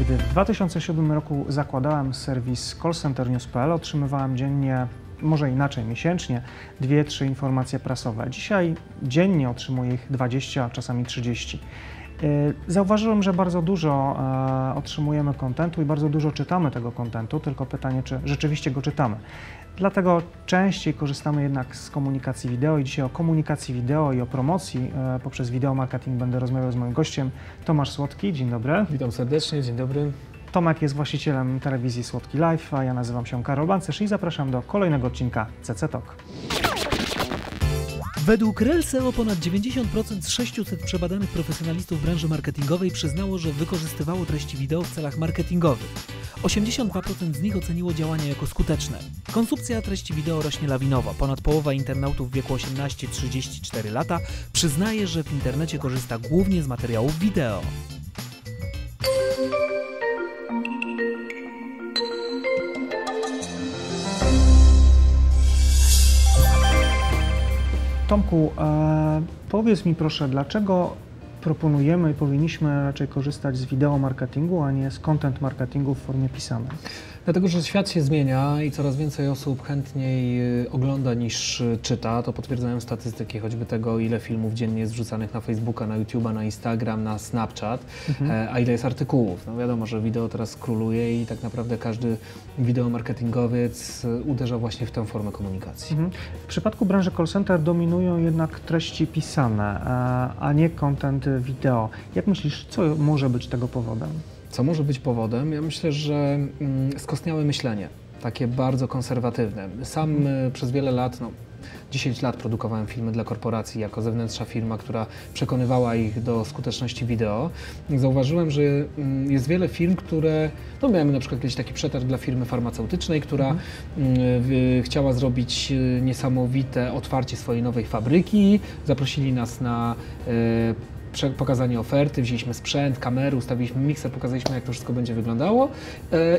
Gdy w 2007 roku zakładałem serwis callcenternews.pl, otrzymywałem dziennie, może inaczej miesięcznie, 2-3 informacje prasowe. Dzisiaj dziennie otrzymuję ich 20, a czasami 30. Zauważyłem, że bardzo dużo otrzymujemy kontentu i bardzo dużo czytamy tego kontentu, tylko pytanie, czy rzeczywiście go czytamy. Dlatego częściej korzystamy jednak z komunikacji wideo i dzisiaj o komunikacji wideo i o promocji poprzez wideomarketing będę rozmawiał z moim gościem Tomasz Słodki. Dzień dobry. Witam serdecznie, dzień dobry. Tomek jest właścicielem telewizji Słodki Live, a ja nazywam się Karol Bancerz i zapraszam do kolejnego odcinka CC Talk. Według Krelseo ponad 90% z 600 przebadanych profesjonalistów branży marketingowej przyznało, że wykorzystywało treści wideo w celach marketingowych. 82% z nich oceniło działania jako skuteczne. Konsumpcja treści wideo rośnie lawinowo. Ponad połowa internautów w wieku 18-34 lata przyznaje, że w internecie korzysta głównie z materiałów wideo. Tomku, powiedz mi proszę, dlaczego proponujemy i powinniśmy raczej korzystać z wideo marketingu, a nie z content marketingu w formie pisanej? Dlatego, że świat się zmienia i coraz więcej osób chętniej ogląda niż czyta. To potwierdzają statystyki choćby tego, ile filmów dziennie jest wrzucanych na Facebooka, na YouTube'a, na Instagram, na Snapchat, a ile jest artykułów. No wiadomo, że wideo teraz króluje i tak naprawdę każdy wideomarketingowiec uderza właśnie w tę formę komunikacji. W przypadku branży call center dominują jednak treści pisane, a nie content wideo. Jak myślisz, co może być tego powodem? Co może być powodem? Ja myślę, że skostniałe myślenie, takie bardzo konserwatywne. Sam przez wiele lat, 10 lat produkowałem filmy dla korporacji jako zewnętrzna firma, która przekonywała ich do skuteczności wideo. Zauważyłem, że jest wiele firm, które... miałem na przykład kiedyś taki przetarg dla firmy farmaceutycznej, która chciała zrobić niesamowite otwarcie swojej nowej fabryki. Zaprosili nas na... pokazanie oferty, wzięliśmy sprzęt, kamery, ustawiliśmy mikser, pokazaliśmy, jak to wszystko będzie wyglądało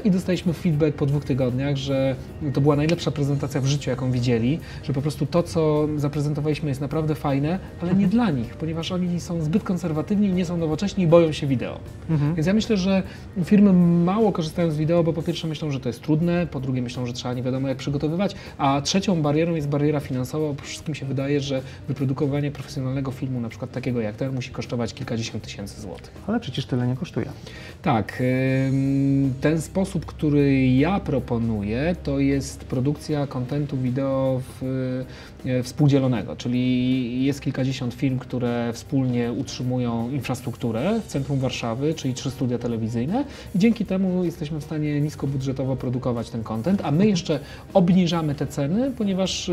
i dostaliśmy feedback po 2 tygodniach, że to była najlepsza prezentacja w życiu, jaką widzieli, że po prostu to, co zaprezentowaliśmy, jest naprawdę fajne, ale nie dla nich, ponieważ oni są zbyt konserwatywni, nie są nowocześni i boją się wideo. Więc ja myślę, że firmy mało korzystają z wideo, bo po pierwsze myślą, że to jest trudne, po drugie myślą, że trzeba nie wiadomo jak przygotowywać, a trzecią barierą jest bariera finansowa, bo wszystkim się wydaje, że wyprodukowanie profesjonalnego filmu, na przykład takiego jak ten, musi kosztować kilkadziesiąt tysięcy złotych. Ale przecież tyle nie kosztuje. Tak. Ten sposób, który ja proponuję, to jest produkcja kontentu wideo współdzielonego, czyli jest kilkadziesiąt firm, które wspólnie utrzymują infrastrukturę w centrum Warszawy, czyli 3 studia telewizyjne i dzięki temu jesteśmy w stanie niskobudżetowo produkować ten kontent, a my jeszcze obniżamy te ceny, ponieważ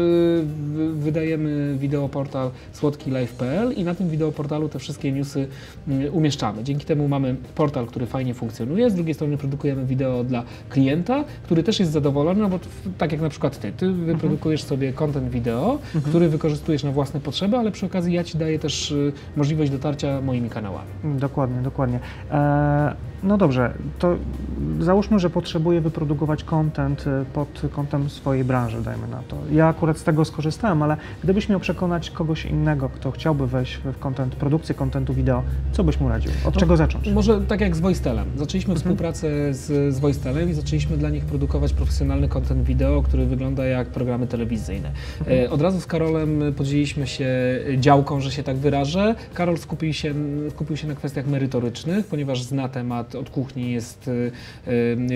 wydajemy wideoportal słodkilive.pl i na tym wideoportalu te wszystkie newsy umieszczamy. Dzięki temu mamy portal, który fajnie funkcjonuje, z drugiej strony produkujemy wideo dla klienta, który też jest zadowolony, bo tak jak na przykład ty wyprodukujesz sobie content wideo, który wykorzystujesz na własne potrzeby, ale przy okazji ja ci daję też możliwość dotarcia moimi kanałami. Dokładnie, dokładnie. No dobrze, to załóżmy, że potrzebuję wyprodukować content pod kątem swojej branży, dajmy na to. Ja akurat z tego skorzystałem, ale gdybyś miał przekonać kogoś innego, kto chciałby wejść w produkcję kontentu wideo, co byś mu radził? Od czego zacząć? Może tak jak z Voicetelem. Zaczęliśmy współpracę z Voicetelem i zaczęliśmy dla nich produkować profesjonalny kontent wideo, który wygląda jak programy telewizyjne. Od razu z Karolem podzieliliśmy się działką, że się tak wyrażę. Karol skupił się na kwestiach merytorycznych, ponieważ zna temat od kuchni, jest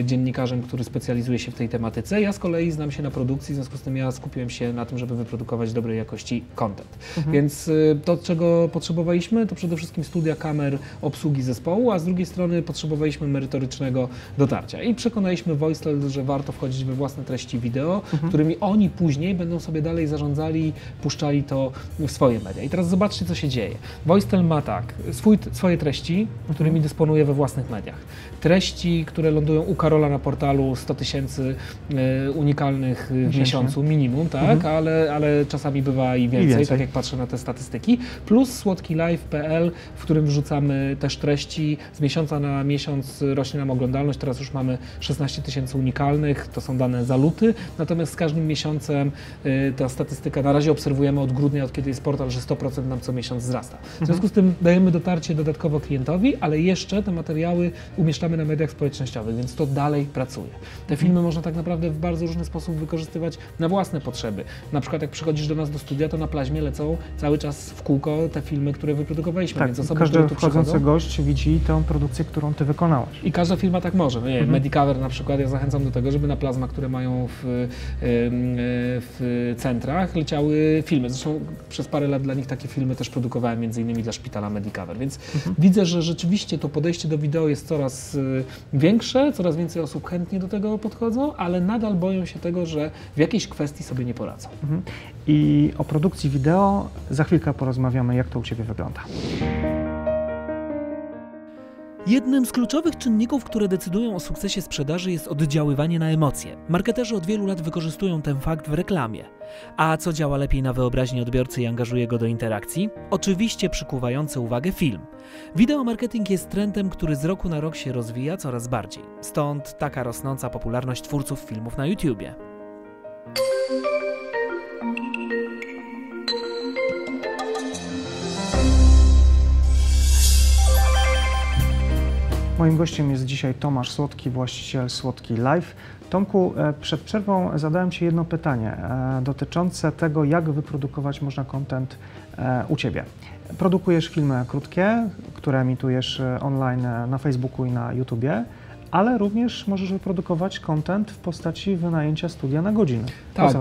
dziennikarzem, który specjalizuje się w tej tematyce. Ja z kolei znam się na produkcji, w związku z tym ja skupiłem się na tym, żeby wyprodukować dobrej jakości content. Więc to, czego potrzebowaliśmy, to przede wszystkim studia, kamer, obsługi zespołu, a z drugiej strony potrzebowaliśmy merytorycznego dotarcia. I przekonaliśmy Voicetel, że warto wchodzić we własne treści wideo, którymi oni później będą sobie dalej zarządzali, puszczali to w swoje media. I teraz zobaczcie, co się dzieje. Voicetel ma swoje treści, którymi dysponuje we własnych mediach. mediach. Treści, które lądują u Karola na portalu 100 tysięcy unikalnych w miesiącu minimum, tak, ale czasami bywa i więcej, tak jak patrzę na te statystyki, plus słodkilive.pl, w którym wrzucamy też treści z miesiąca na miesiąc rośnie nam oglądalność, teraz już mamy 16 tysięcy unikalnych, to są dane za luty, natomiast z każdym miesiącem ta statystyka, na razie obserwujemy od grudnia, od kiedy jest portal, że 100% nam co miesiąc wzrasta. W związku z tym dajemy dotarcie dodatkowo klientowi, ale jeszcze te materiały umieszczamy na mediach społecznościowych, więc to dalej pracuje. Te filmy można tak naprawdę w bardzo różny sposób wykorzystywać na własne potrzeby. Na przykład jak przychodzisz do nas do studia, to na Plaźmie lecą cały czas w kółko te filmy, które wyprodukowaliśmy. Tak, więc osoby, każdy wchodzący gość widzi tę produkcję, którą ty wykonałaś. I każda firma tak może. No nie, Medicover na przykład, ja zachęcam do tego, żeby na plazma, które mają w centrach, leciały filmy. Zresztą przez parę lat dla nich takie filmy też produkowałem, między innymi dla szpitala Medicover. Więc widzę, że rzeczywiście to podejście do wideo jest coraz większe, coraz więcej osób chętnie do tego podchodzą, ale nadal boją się tego, że w jakiejś kwestii sobie nie poradzą. I o produkcji wideo za chwilkę porozmawiamy, jak to u ciebie wygląda. Jednym z kluczowych czynników, które decydują o sukcesie sprzedaży, jest oddziaływanie na emocje. Marketerzy od wielu lat wykorzystują ten fakt w reklamie. A co działa lepiej na wyobraźnię odbiorcy i angażuje go do interakcji? Oczywiście przykuwający uwagę film. Wideomarketing jest trendem, który z roku na rok się rozwija coraz bardziej. Stąd taka rosnąca popularność twórców filmów na YouTubie. Moim gościem jest dzisiaj Tomasz Słodki, właściciel Słodki Live. Tomku, przed przerwą zadałem ci jedno pytanie dotyczące tego, jak wyprodukować można content u ciebie. Produkujesz filmy krótkie, które emitujesz online na Facebooku i na YouTubie, ale również możesz wyprodukować content w postaci wynajęcia studia na godzinę. Tak,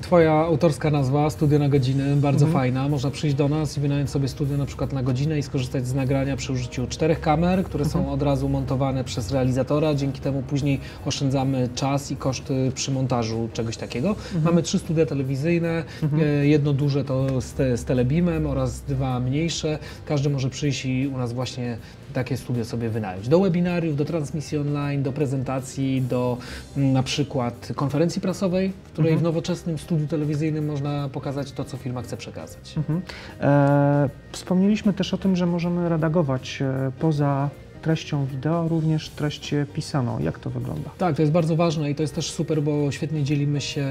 twoja autorska nazwa, studio na godziny, bardzo fajna. Można przyjść do nas i wynająć sobie studio na przykład na godzinę i skorzystać z nagrania przy użyciu 4 kamer, które są od razu montowane przez realizatora. Dzięki temu później oszczędzamy czas i koszty przy montażu czegoś takiego. Mamy 3 studia telewizyjne, jedno duże to z Telebimem oraz 2 mniejsze. Każdy może przyjść i u nas właśnie takie studio sobie wynająć. Do webinariów, do transmisji online, do prezentacji, do na przykład konferencji prasowej, w której w nowoczesnym studiu telewizyjnym można pokazać to, co firma chce przekazać. Wspomnieliśmy też o tym, że możemy redagować poza treścią wideo, również treść pisaną. Jak to wygląda? Tak, to jest bardzo ważne i to jest też super, bo świetnie dzielimy się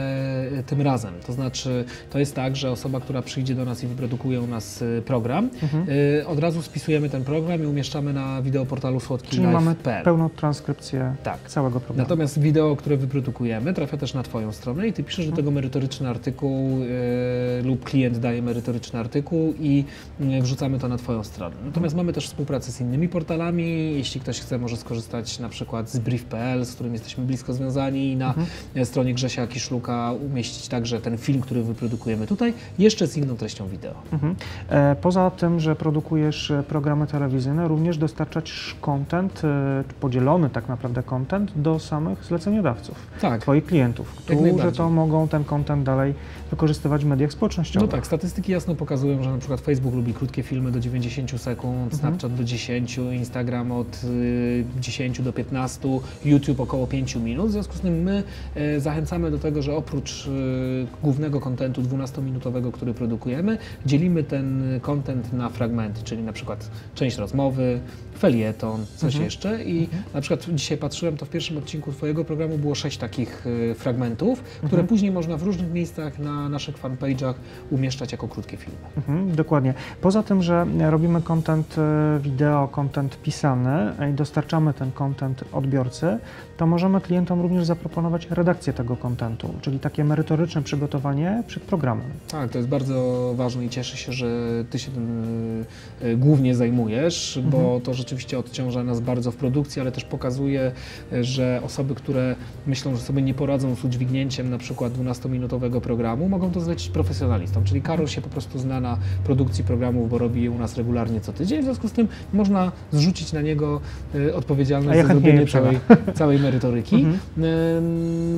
tym razem. To znaczy, to jest tak, że osoba, która przyjdzie do nas i wyprodukuje u nas program, od razu spisujemy ten program i umieszczamy na wideoportalu słodkilive.pl. Czyli mamy pełną transkrypcję całego programu. Natomiast wideo, które wyprodukujemy, trafia też na twoją stronę i ty piszesz do tego merytoryczny artykuł lub klient daje merytoryczny artykuł i wrzucamy to na twoją stronę. Natomiast mamy też współpracę z innymi portalami. Jeśli ktoś chce, może skorzystać na przykład z brief.pl, z którym jesteśmy blisko związani i na stronie Grzesia Kiszluka umieścić także ten film, który wyprodukujemy tutaj, jeszcze z inną treścią wideo. Poza tym, że produkujesz programy telewizyjne, również dostarczasz content, podzielony tak naprawdę content do samych zleceniodawców, twoich klientów, którzy to mogą ten content dalej wykorzystywać w mediach społecznościowych. No tak, statystyki jasno pokazują, że na przykład Facebook lubi krótkie filmy do 90 sekund, Snapchat do 10, Instagram od 10 do 15, YouTube około 5 minut. W związku z tym my zachęcamy do tego, że oprócz głównego kontentu 12-minutowego, który produkujemy, dzielimy ten kontent na fragmenty, czyli na przykład część rozmowy, felieton, coś jeszcze i na przykład dzisiaj patrzyłem, to w pierwszym odcinku twojego programu było 6 takich fragmentów, które później można w różnych miejscach na naszych fanpage'ach umieszczać jako krótkie filmy. Dokładnie. Poza tym, że robimy content wideo, content pisany, i dostarczamy ten content odbiorcy, to możemy klientom również zaproponować redakcję tego contentu, czyli takie merytoryczne przygotowanie przed programem. Tak, to jest bardzo ważne i cieszę się, że ty się tym głównie zajmujesz, bo to rzeczywiście odciąża nas bardzo w produkcji, ale też pokazuje, że osoby, które myślą, że sobie nie poradzą z udźwignięciem na przykład 12-minutowego programu, mogą to zlecić profesjonalistom, czyli Karol się po prostu zna na produkcji programów, bo robi je u nas regularnie co tydzień, w związku z tym można zrzucić na niego odpowiedzialność za zrobienie całej merytoryki.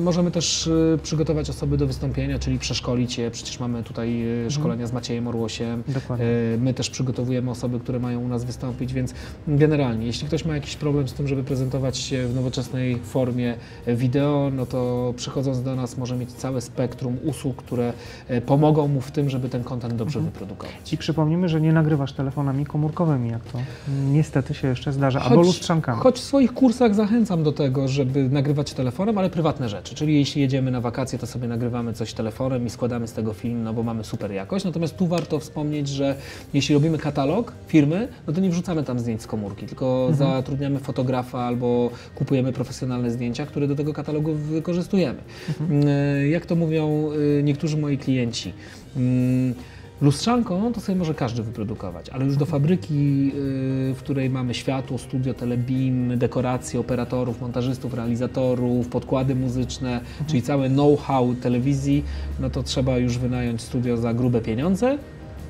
Możemy też przygotować osoby do wystąpienia, czyli przeszkolić je. Przecież mamy tutaj szkolenia z Maciejem Orłosiem. Dokładnie. My też przygotowujemy osoby, które mają u nas wystąpić, więc generalnie, jeśli ktoś ma jakiś problem z tym, żeby prezentować się w nowoczesnej formie wideo, no to przychodząc do nas może mieć całe spektrum usług, które pomogą mu w tym, żeby ten content dobrze wyprodukować. I przypomnijmy, że nie nagrywasz telefonami komórkowymi, jak to niestety się jeszcze zdarza, albo lustrzankami. Choć w swoich kursach zachęcam do tego, żeby nagrywać telefonem, ale prywatne rzeczy, czyli jeśli jedziemy na wakacje, to sobie nagrywamy coś telefonem i składamy z tego film, no bo mamy super jakość. Natomiast tu warto wspomnieć, że jeśli robimy katalog firmy, no to nie wrzucamy tam zdjęć z komórki, tylko zatrudniamy fotografa albo kupujemy profesjonalne zdjęcia, które do tego katalogu wykorzystujemy. Jak to mówią niektórzy moi klienci, lustrzanką to sobie może każdy wyprodukować, ale już do fabryki, w której mamy światło, studio, telebim, dekoracje, operatorów, montażystów, realizatorów, podkłady muzyczne, czyli całe know-how telewizji, no to trzeba już wynająć studio za grube pieniądze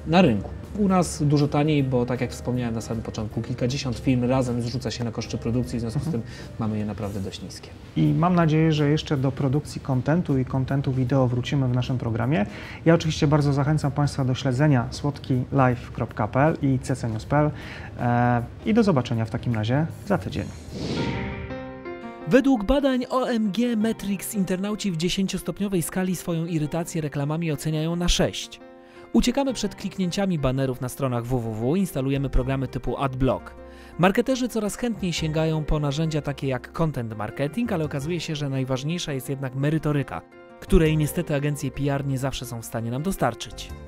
na rynku. U nas dużo taniej, bo tak jak wspomniałem na samym początku, kilkadziesiąt firm razem zrzuca się na koszty produkcji, w związku z tym mamy je naprawdę dość niskie. I mam nadzieję, że jeszcze do produkcji kontentu i kontentu wideo wrócimy w naszym programie. Ja oczywiście bardzo zachęcam Państwa do śledzenia słodkilive.pl i ccenius.pl i do zobaczenia w takim razie za tydzień. Według badań OMG Metrics internauci w 10-stopniowej skali swoją irytację reklamami oceniają na 6. Uciekamy przed kliknięciami banerów na stronach www, instalujemy programy typu AdBlock. Marketerzy coraz chętniej sięgają po narzędzia takie jak content marketing, ale okazuje się, że najważniejsza jest jednak merytoryka, której niestety agencje PR nie zawsze są w stanie nam dostarczyć.